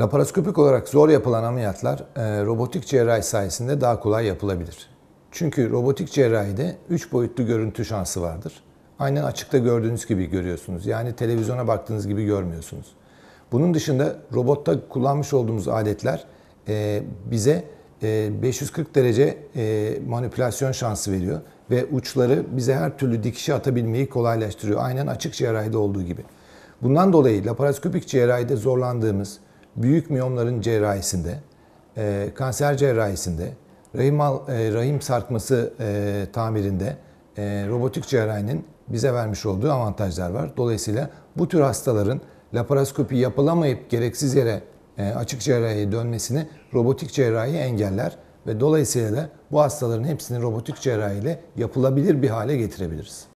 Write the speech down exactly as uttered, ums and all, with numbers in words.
Laparoskopik olarak zor yapılan ameliyatlar robotik cerrahi sayesinde daha kolay yapılabilir. Çünkü robotik cerrahide üç boyutlu görüntü şansı vardır. Aynen açıkta gördüğünüz gibi görüyorsunuz. Yani televizyona baktığınız gibi görmüyorsunuz. Bunun dışında robotta kullanmış olduğumuz aletler bize beş yüz kırk derece manipülasyon şansı veriyor. Ve uçları bize her türlü dikişe atabilmeyi kolaylaştırıyor. Aynen açık cerrahide olduğu gibi. Bundan dolayı laparoskopik cerrahide zorlandığımız büyük miyomların cerrahisinde, e, kanser cerrahisinde, rahim, al, e, rahim sarkması e, tamirinde e, robotik cerrahinin bize vermiş olduğu avantajlar var. Dolayısıyla bu tür hastaların laparoskopi yapılamayıp gereksiz yere e, açık cerrahiye dönmesini robotik cerrahi engeller ve dolayısıyla da bu hastaların hepsini robotik cerrahiyle yapılabilir bir hale getirebiliriz.